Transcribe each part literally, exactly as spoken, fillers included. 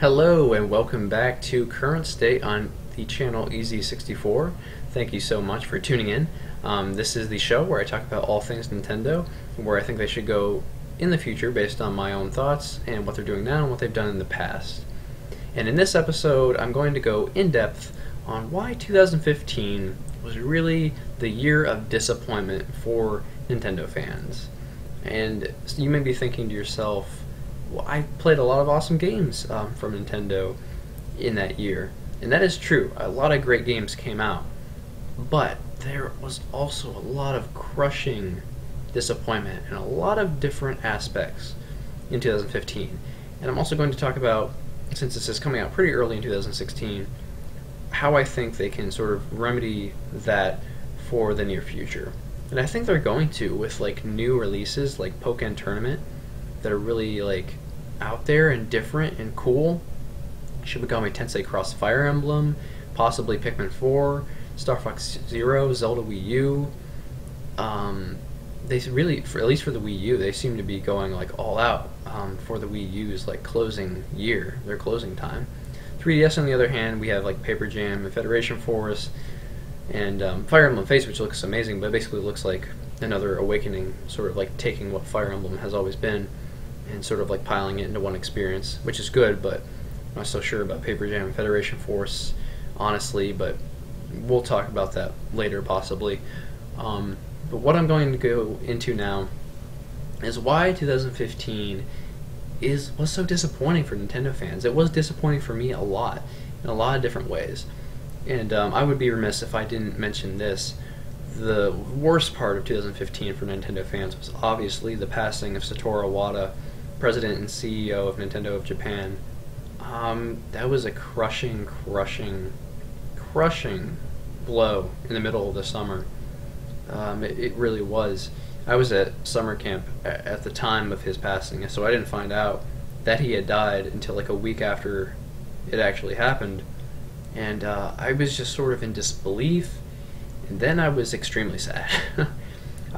Hello and welcome back to Current State on the channel E Z sixty-four. Thank you so much for tuning in. Um, this is the show where I talk about all things Nintendo, where I think they should go in the future based on my own thoughts and what they're doing now and what they've done in the past. And in this episode I'm going to go in depth on why two thousand fifteen was really the year of disappointment for Nintendo fans. And you may be thinking to yourself, I played a lot of awesome games um, from Nintendo in that year, and that is true. A lot of great games came out, but there was also a lot of crushing disappointment in a lot of different aspects in two thousand fifteen. And I'm also going to talk about, since this is coming out pretty early in two thousand sixteen, how I think they can sort of remedy that for the near future. And I think they're going to, with like new releases like Pokken Tournament that are really like out there and different and cool. Shin Megami Tensei Cross Fire Emblem, possibly Pikmin four, Star Fox Zero, Zelda Wii U. Um, they really, for, at least for the Wii U, they seem to be going like all out um, for the Wii U's like closing year, their closing time. three D S on the other hand, we have like Paper Jam and Federation Force and um, Fire Emblem Phase, which looks amazing, but basically looks like another Awakening, sort of like taking what Fire Emblem has always been and sort of like piling it into one experience, which is good, but I'm not so sure about Paper Jam and Federation Force, honestly, but we'll talk about that later, possibly. Um, but what I'm going to go into now is why two thousand fifteen is was so disappointing for Nintendo fans. It was disappointing for me a lot, in a lot of different ways. And um, I would be remiss if I didn't mention this. The worst part of two thousand fifteen for Nintendo fans was obviously the passing of Satoru Iwata, president and C E O of Nintendo of Japan. Um, that was a crushing, crushing, crushing blow in the middle of the summer. Um, it, it really was. I was at summer camp at, at the time of his passing, so I didn't find out that he had died until like a week after it actually happened. And uh, I was just sort of in disbelief, and then I was extremely sad.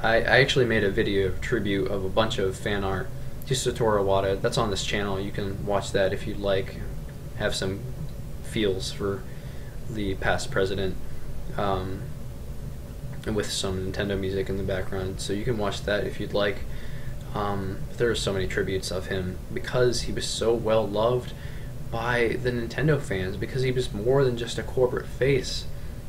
I, I actually made a video tribute of a bunch of fan art to Satoru Iwata. That's on this channel. You can watch that if you'd like. Have some feels for the past president, um, and with some Nintendo music in the background. So you can watch that if you'd like. Um, there are so many tributes of him because he was so well loved by the Nintendo fans, because he was more than just a corporate face.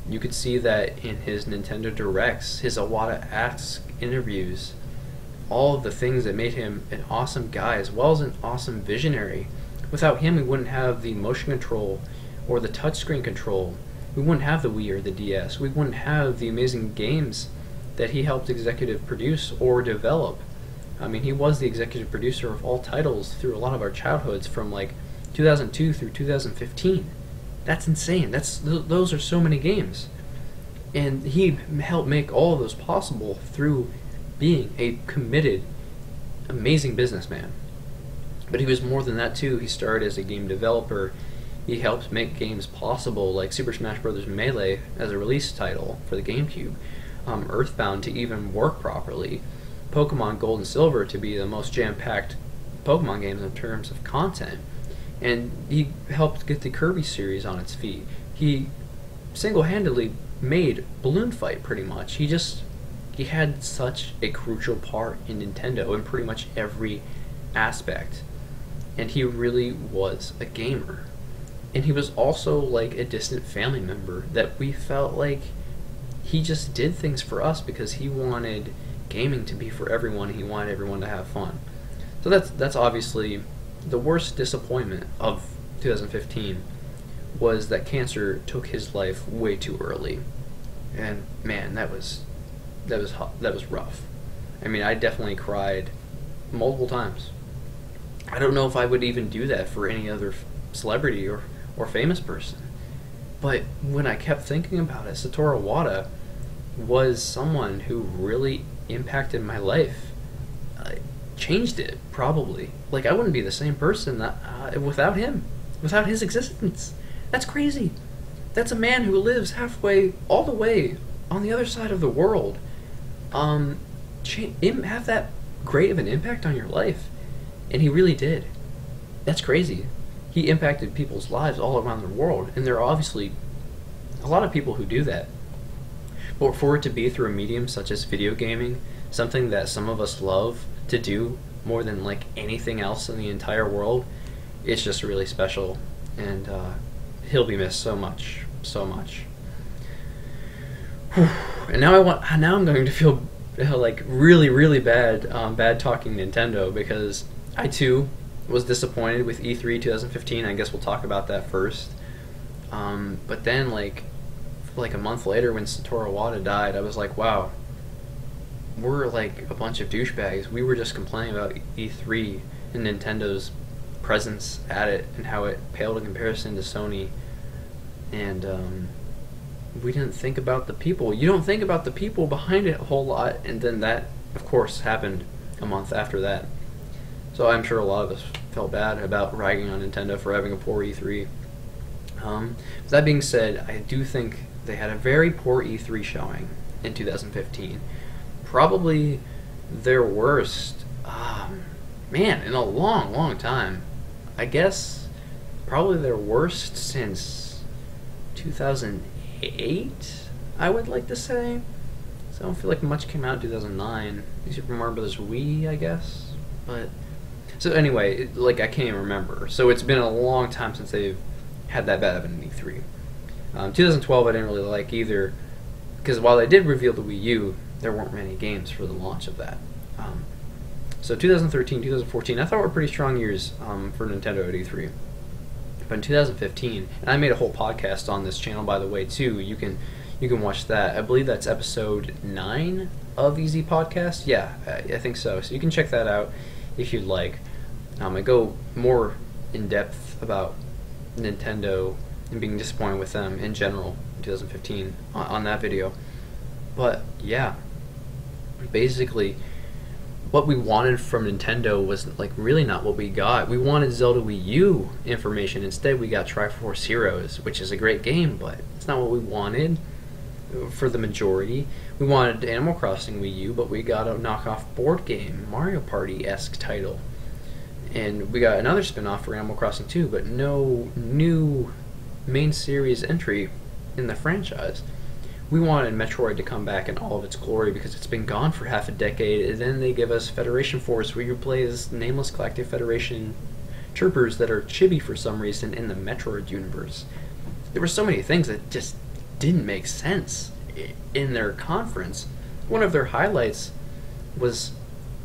You could see that in his Nintendo Directs, his Iwata Asks interviews, all of the things that made him an awesome guy as well as an awesome visionary. Without him, we wouldn't have the motion control or the touchscreen control. We wouldn't have the Wii or the D S. We wouldn't have the amazing games that he helped executive produce or develop. I mean, he was the executive producer of all titles through a lot of our childhoods from like two thousand two through two thousand fifteen. That's insane. That's th those are so many games, and he helped make all of those possible through being a committed, amazing businessman. But he was more than that too. He started as a game developer. He helped make games possible, like Super Smash Brothers Melee as a release title for the GameCube, um, Earthbound to even work properly, Pokemon Gold and Silver to be the most jam-packed Pokemon games in terms of content. And he helped get the Kirby series on its feet. He single-handedly made Balloon Fight, pretty much. He just, he had such a crucial part in Nintendo in pretty much every aspect. And he really was a gamer. And he was also like a distant family member that we felt like he just did things for us because he wanted gaming to be for everyone. He wanted everyone to have fun. So that's, that's obviously the worst disappointment of two thousand fifteen was that cancer took his life way too early, and man, that was that was that was rough. I mean, I definitely cried multiple times. I don't know if I would even do that for any other celebrity or or famous person, but when I kept thinking about it, Satoru Iwata was someone who really impacted my life. Uh, changed it, probably. Like, I wouldn't be the same person that, uh, without him, without his existence. That's crazy. That's a man who lives halfway, all the way, on the other side of the world. Um, have that great of an impact on your life. And he really did. That's crazy. he impacted people's lives all around the world, and there are obviously a lot of people who do that. But for it to be through a medium such as video gaming, something that some of us love to do more than like anything else in the entire world, it's just really special, and uh, he'll be missed so much, so much. Whew. And now I want. Now I'm going to feel like really, really bad, um, bad talking Nintendo, because I too was disappointed with E three twenty fifteen. I guess we'll talk about that first. Um, but then, like, like a month later, when Satoru Iwata died, I was like, wow, we're like a bunch of douchebags. We were just complaining about E three and Nintendo's presence at it and how it paled in comparison to Sony, and um, we didn't think about the people. You don't think about the people behind it a whole lot, and then that, of course, happened a month after that. So I'm sure a lot of us felt bad about ragging on Nintendo for having a poor E three. Um, that being said, I do think they had a very poor E three showing in two thousand fifteen. Probably their worst, um, man, in a long, long time. I guess probably their worst since two thousand eight, I would like to say. So I don't feel like much came out in two thousand nine. Super Mario Brothers Wii, I guess. But so anyway, it, like I can't even remember. So it's been a long time since they've had that bad of an E three. Um, two thousand twelve I didn't really like either, because while they did reveal the Wii U, there weren't many games for the launch of that. Um, so two thousand thirteen, two thousand fourteen, I thought were pretty strong years um, for Nintendo at E three. But in two thousand fifteen, and I made a whole podcast on this channel, by the way, too. You can you can watch that. I believe that's episode nine of E Z Podcast. Yeah, I, I think so. So you can check that out if you'd like. Um, I go more in depth about Nintendo and being disappointed with them in general in two thousand fifteen on, on that video. But yeah, basically what we wanted from Nintendo was like really not what we got. We wanted Zelda Wii U information. Instead we got Triforce Heroes, which is a great game, but it's not what we wanted for the majority. We wanted Animal Crossing Wii U, but we got a knockoff board game, Mario Party-esque title. And we got another spin-off for Animal Crossing two, but no new main series entry in the franchise. We wanted Metroid to come back in all of its glory because it's been gone for half a decade, and then they give us Federation Force, where you play as nameless collective Federation troopers that are chibi for some reason in the Metroid universe. There were so many things that just didn't make sense in their conference. One of their highlights was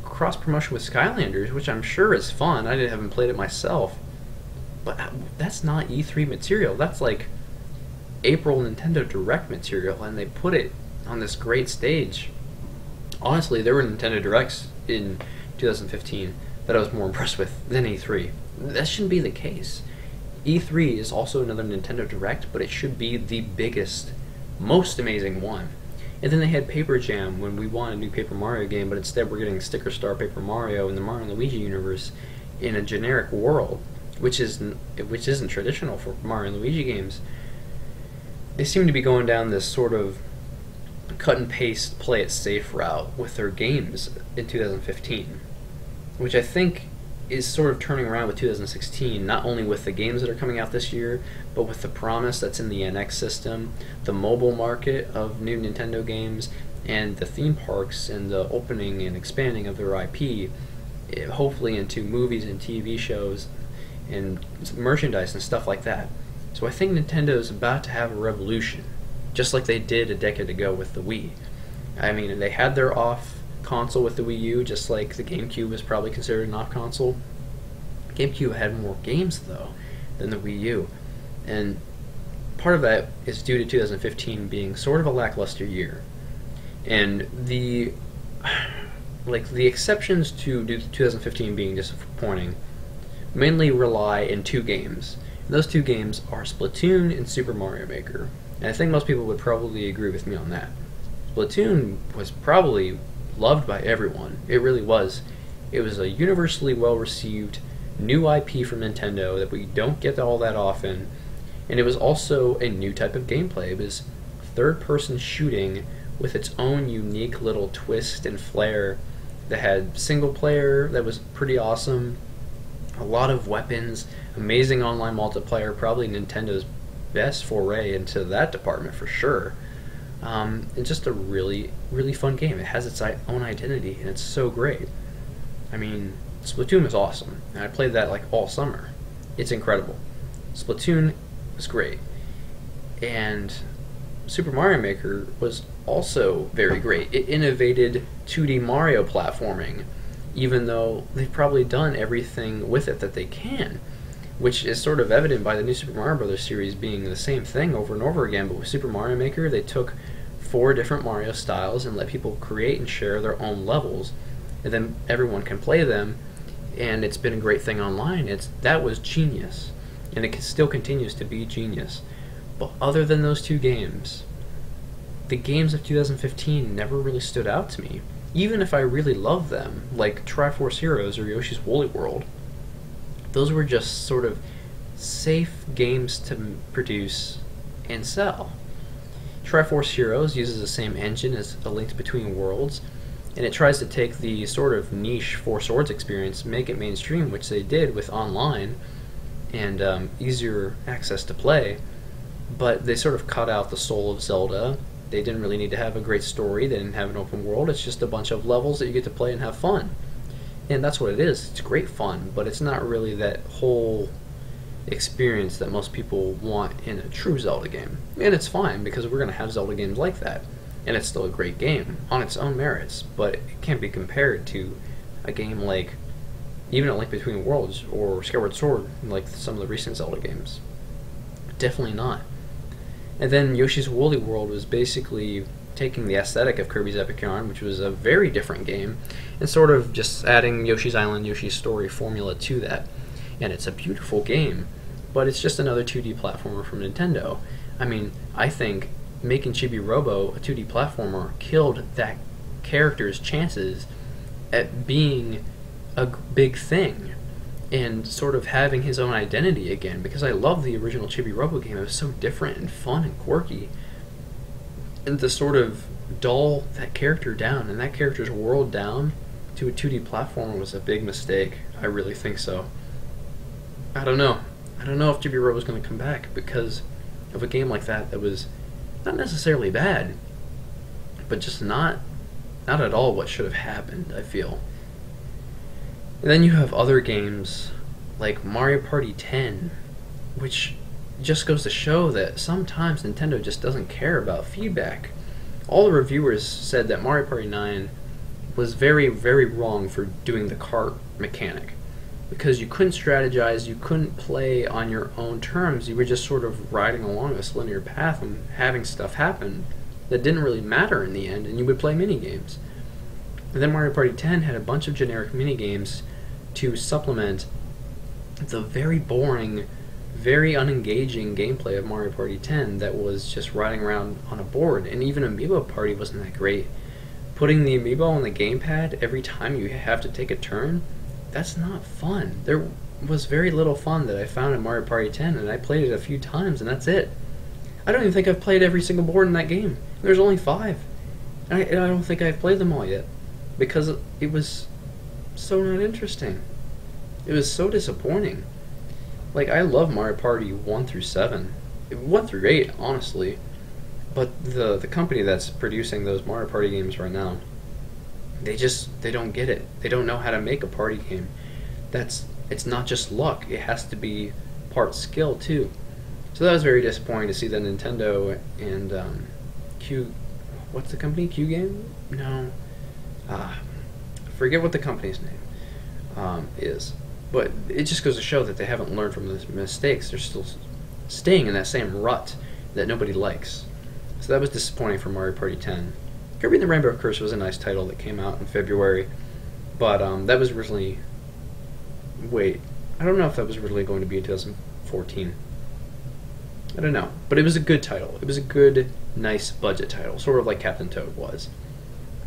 cross-promotion with Skylanders, which I'm sure is fun. I didn't haven't played it myself. But that's not E three material. That's like April Nintendo Direct material, and they put it on this great stage. Honestly, there were Nintendo Directs in two thousand fifteen that I was more impressed with than E three. That shouldn't be the case. E three is also another Nintendo Direct, but it should be the biggest, most amazing one. And then they had Paper Jam when we wanted a new Paper Mario game, but instead we're getting Sticker Star Paper Mario in the Mario and Luigi universe in a generic world, which isn't, which isn't traditional for Mario and Luigi games. They seem to be going down this sort of cut and paste, play it safe route with their games in two thousand fifteen, which I think is sort of turning around with two thousand sixteen, not only with the games that are coming out this year, but with the promise that's in the N X system, the mobile market of new Nintendo games, and the theme parks and the opening and expanding of their I P, hopefully into movies and T V shows and merchandise and stuff like that. So I think Nintendo's about to have a revolution, just like they did a decade ago with the Wii. I mean, they had their off console with the Wii U, just like the GameCube was probably considered an off console. GameCube had more games though than the Wii U, and part of that is due to two thousand fifteen being sort of a lackluster year, and the like the exceptions to two thousand fifteen being disappointing mainly rely in two games. And those two games are Splatoon and Super Mario Maker, and I think most people would probably agree with me on that. Splatoon was probably loved by everyone. It really was. It was a universally well-received new I P from Nintendo that we don't get all that often, and it was also a new type of gameplay. It was third-person shooting with its own unique little twist and flair that had single player that was pretty awesome, a lot of weapons, amazing online multiplayer, probably Nintendo's best foray into that department for sure. Um, it's just a really, really fun game. It has its own identity, and it's so great. I mean, Splatoon is awesome, and I played that like all summer. It's incredible. Splatoon was great, and Super Mario Maker was also very great. It innovated two D Mario platforming, even though they've probably done everything with it that they can, which is sort of evident by the new Super Mario Brothers series being the same thing over and over again. But with Super Mario Maker, they took four different Mario styles and let people create and share their own levels, and then everyone can play them, and it's been a great thing online. It's that was genius, and it still continues to be genius. But other than those two games, the games of two thousand fifteen never really stood out to me, even if I really loved them, like Triforce Heroes or Yoshi's Woolly World. Those were just sort of safe games to produce and sell. Triforce Heroes uses the same engine as A Link Between Worlds, and it tries to take the sort of niche Four Swords experience, make it mainstream, which they did with online and um, easier access to play, but they sort of cut out the soul of Zelda. They didn't really need to have a great story, they didn't have an open world, it's just a bunch of levels that you get to play and have fun. And that's what it is. It's great fun, but it's not really that whole experience that most people want in a true Zelda game. And it's fine, because we're going to have Zelda games like that, and it's still a great game on its own merits, but it can't be compared to a game like even A Link Between Worlds or Skyward Sword, like some of the recent Zelda games. Definitely not. And then Yoshi's Woolly World was basically taking the aesthetic of Kirby's Epic Yarn, which was a very different game, and sort of just adding Yoshi's Island, Yoshi's Story formula to that. And it's a beautiful game, but it's just another two D platformer from Nintendo. I mean, I think making Chibi Robo a two D platformer killed that character's chances at being a big thing and sort of having his own identity again, because I love the original Chibi Robo game. It was so different and fun and quirky. And to sort of dull that character down and that character's world down to a two D platformer was a big mistake. I really think so. I don't know. I don't know if Chibi Robo was going to come back because of a game like that that was not necessarily bad, but just not, not at all what should have happened, I feel. And then you have other games like Mario Party ten, which just goes to show that sometimes Nintendo just doesn't care about feedback. All the reviewers said that Mario Party nine was very, very wrong for doing the cart mechanic, because you couldn't strategize, you couldn't play on your own terms, you were just sort of riding along this linear path and having stuff happen that didn't really matter in the end, and you would play minigames. And then Mario Party ten had a bunch of generic minigames to supplement the very boring, very unengaging gameplay of Mario Party ten that was just riding around on a board. And even Amiibo Party wasn't that great. Putting the Amiibo on the gamepad every time you have to take a turn, that's not fun. There was very little fun that I found in Mario Party ten, and I played it a few times, and that's it. I don't even think I've played every single board in that game. There's only five. And I, and I don't think I've played them all yet, because it was so not interesting. It was so disappointing. Like, I love Mario Party one through seven. one through eight, honestly. But the the company that's producing those Mario Party games right now, they just, they don't get it. They don't know how to make a party game. That's, it's not just luck. It has to be part skill, too. So that was very disappointing to see that Nintendo and um, Q... What's the company? Q Game? No. Ah, I forget what the company's name um, is. But it just goes to show that they haven't learned from those mistakes. They're still staying in that same rut that nobody likes. So that was disappointing for Mario Party ten. Kirby and the Rainbow Curse was a nice title that came out in February, but um, that was originally... Wait, I don't know if that was originally going to be in twenty fourteen. I don't know, but it was a good title. It was a good, nice budget title, sort of like Captain Toad was.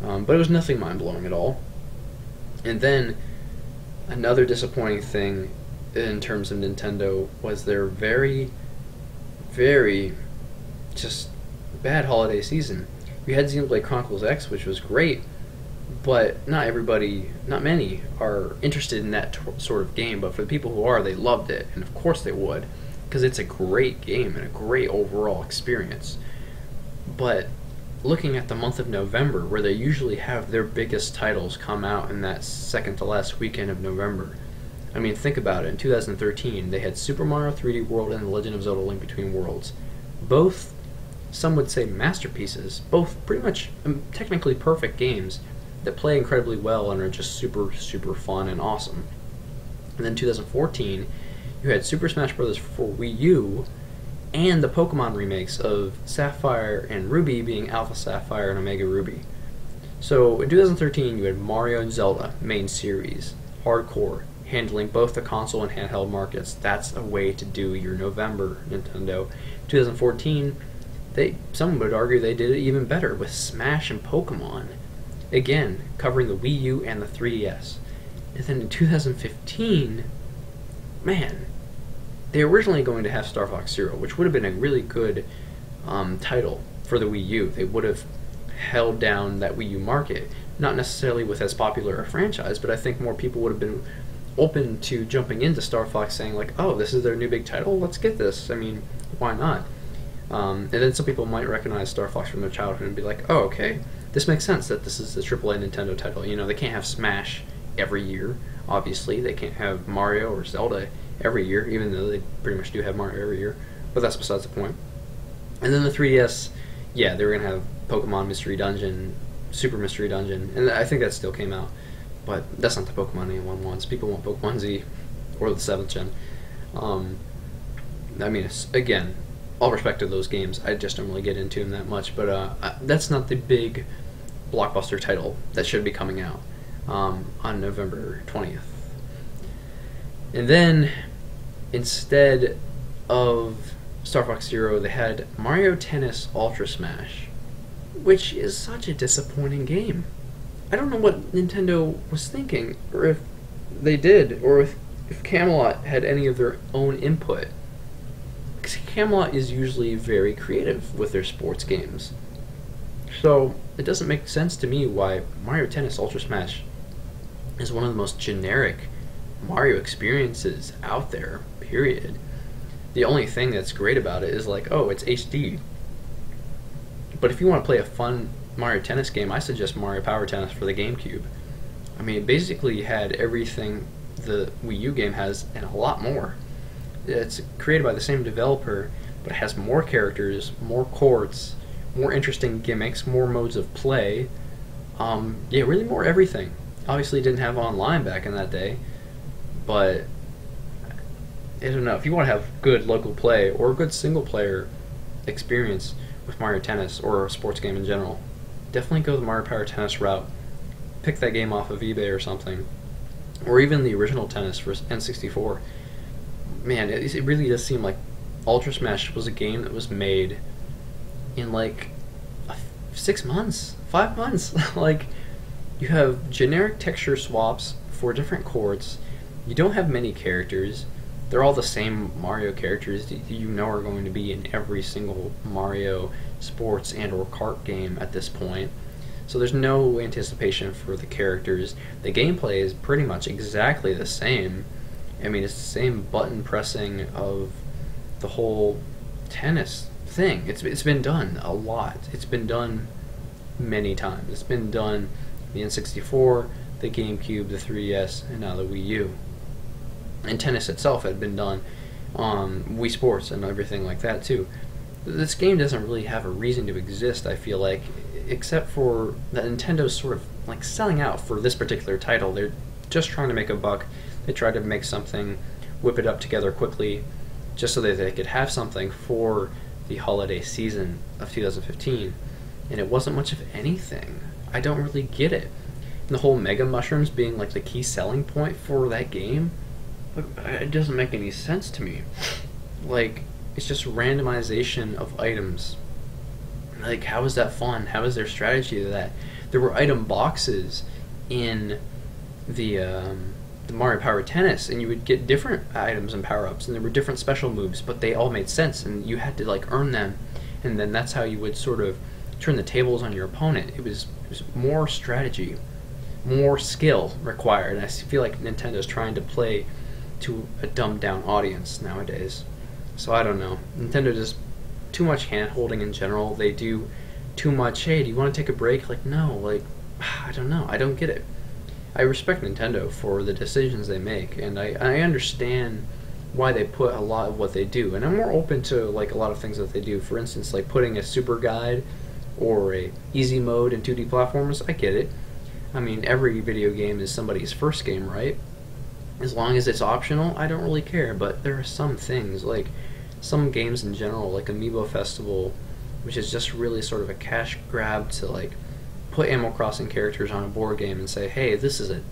Um, but it was nothing mind-blowing at all. And then another disappointing thing in terms of Nintendo was their very, very just bad holiday season. We had Xenoblade Chronicles X, which was great, but not everybody, not many, are interested in that t sort of game. But for the people who are, they loved it, and of course they would, because it's a great game and a great overall experience. But looking at the month of November, where they usually have their biggest titles come out in that second to last weekend of November, I mean, think about it. In two thousand thirteen, they had Super Mario three D World and The Legend of Zelda: Link Between Worlds. Both, some would say, masterpieces. Both pretty much um, technically perfect games that play incredibly well and are just super, super fun and awesome. And then two thousand fourteen, you had Super Smash Brothers for Wii U and the Pokemon remakes of Sapphire and Ruby being Alpha Sapphire and Omega Ruby. So in two thousand thirteen, you had Mario and Zelda, main series, hardcore, handling both the console and handheld markets. That's a way to do your November, Nintendo. twenty fourteen, they, some would argue they did it even better with Smash and Pokemon. Again, covering the Wii U and the three D S. And then in two thousand fifteen, man, they were originally going to have Star Fox Zero, which would have been a really good um, title for the Wii U. They would have held down that Wii U market. Not necessarily with as popular a franchise, but I think more people would have been open to jumping into Star Fox saying, like, oh, this is their new big title, let's get this. I mean, why not? Um, and then some people might recognize Star Fox from their childhood and be like, oh, okay, this makes sense that this is the triple A Nintendo title. You know, they can't have Smash every year, obviously. They can't have Mario or Zelda every year, even though they pretty much do have Mario every year. But that's besides the point. And then the three D S, yeah, they were going to have Pokemon Mystery Dungeon, Super Mystery Dungeon, and I think that still came out. But that's not the Pokemon anyone wants. People want Pokemon Z or the seventh gen. Um, I mean, it's, again, all respect to those games. I just don't really get into them that much. But uh, I, that's not the big blockbuster title that should be coming out um, on November twentieth. And then, instead of Star Fox Zero, they had Mario Tennis Ultra Smash, which is such a disappointing game. I don't know what Nintendo was thinking, or if they did, or if, if Camelot had any of their own input. Because Camelot is usually very creative with their sports games. So it doesn't make sense to me why Mario Tennis Ultra Smash is one of the most generic Mario experiences out there, period. The only thing that's great about it is like, oh, it's H D. But if you want to play a fun Mario Tennis game, I suggest Mario Power Tennis for the GameCube. I mean, it basically had everything the Wii U game has and a lot more. It's created by the same developer, but it has more characters, more courts, more interesting gimmicks, more modes of play. Um, yeah, really more everything. Obviously, it didn't have online back in that day, but I don't know. If you want to have good local play or a good single-player experience with Mario Tennis or a sports game in general, definitely go the Mario Power Tennis route. Pick that game off of eBay or something, or even the original Tennis for N sixty-four. Man, it, it really does seem like Ultra Smash was a game that was made in like six months, five months. Like, you have generic texture swaps for different courts. You don't have many characters. They're all the same Mario characters that you know are going to be in every single Mario sports and or kart game at this point. So there's no anticipation for the characters. The gameplay is pretty much exactly the same. I mean, it's the same button pressing of the whole tennis thing. It's, it's been done a lot. It's been done many times. It's been done the N sixty-four, the GameCube, the three D S, and now the Wii U. And tennis itself had been done on Wii Sports and everything like that too. This game doesn't really have a reason to exist, I feel like, except for that Nintendo's sort of like selling out for this particular title. They're just trying to make a buck. They tried to make something, whip it up together quickly, just so that they could have something for the holiday season of two thousand fifteen. And it wasn't much of anything. I don't really get it. And the whole Mega Mushrooms being like the key selling point for that game, it doesn't make any sense to me. Like, it's just randomization of items. Like, how is that fun? How is their strategy to that? There were item boxes in the, um, the Mario Power Tennis, and you would get different items and power-ups, and there were different special moves, but they all made sense, and you had to, like, earn them, and then that's how you would sort of turn the tables on your opponent. It was, it was more strategy. more skill required. And I feel like Nintendo's trying to play to a dumbed-down audience nowadays. So I don't know. Nintendo just too much hand-holding in general. They do too much, hey, do you want to take a break? Like, no, like, I don't know. I don't get it. I respect Nintendo for the decisions they make, and I, I understand why they put a lot of what they do, and I'm more open to like a lot of things that they do. For instance, like putting a super guide or a easy mode in two D platformers, I get it. I mean, every video game is somebody's first game, right? As long as it's optional, I don't really care, but there are some things, like some games in general, like Amiibo Festival, which is just really sort of a cash grab to like put Animal Crossing characters on a board game and say, hey, this is a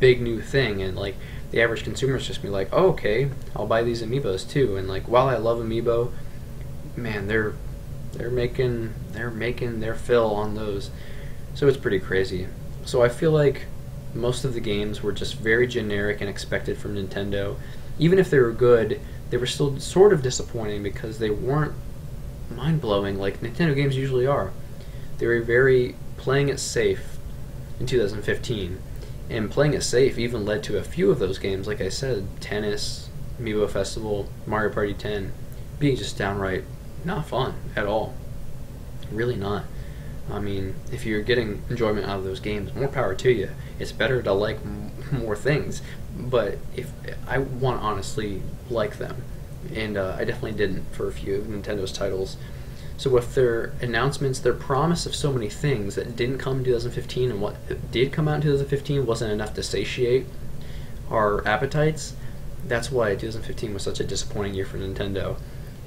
big new thing, and like the average consumer is just gonna be like, oh, okay, I'll buy these Amiibos too. And like, while I love Amiibo, man, they're they're making they're making their fill on those, so it's pretty crazy. So I feel like most of the games were just very generic and expected from Nintendo. Even if they were good, they were still sort of disappointing because they weren't mind-blowing like Nintendo games usually are. They were very playing it safe in two thousand fifteen, and playing it safe even led to a few of those games, like I said, Tennis, Amiibo Festival, Mario Party ten, being just downright not fun at all. Really not. I mean, if you're getting enjoyment out of those games, more power to you. It's better to like m more things, but if I want to honestly like them, and uh, I definitely didn't for a few of Nintendo's titles. So with their announcements, their promise of so many things that didn't come in two thousand fifteen, and what did come out in two thousand fifteen wasn't enough to satiate our appetites, that's why two thousand fifteen was such a disappointing year for Nintendo.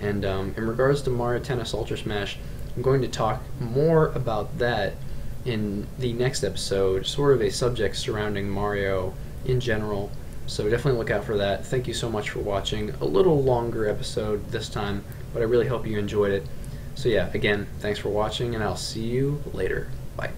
And um, in regards to Mario Tennis Ultra Smash, I'm going to talk more about that in the next episode, sort of a subject surrounding Mario in general. So definitely look out for that. Thank you so much for watching. A little longer episode this time, but I really hope you enjoyed it. So yeah, again, thanks for watching, and I'll see you later. Bye.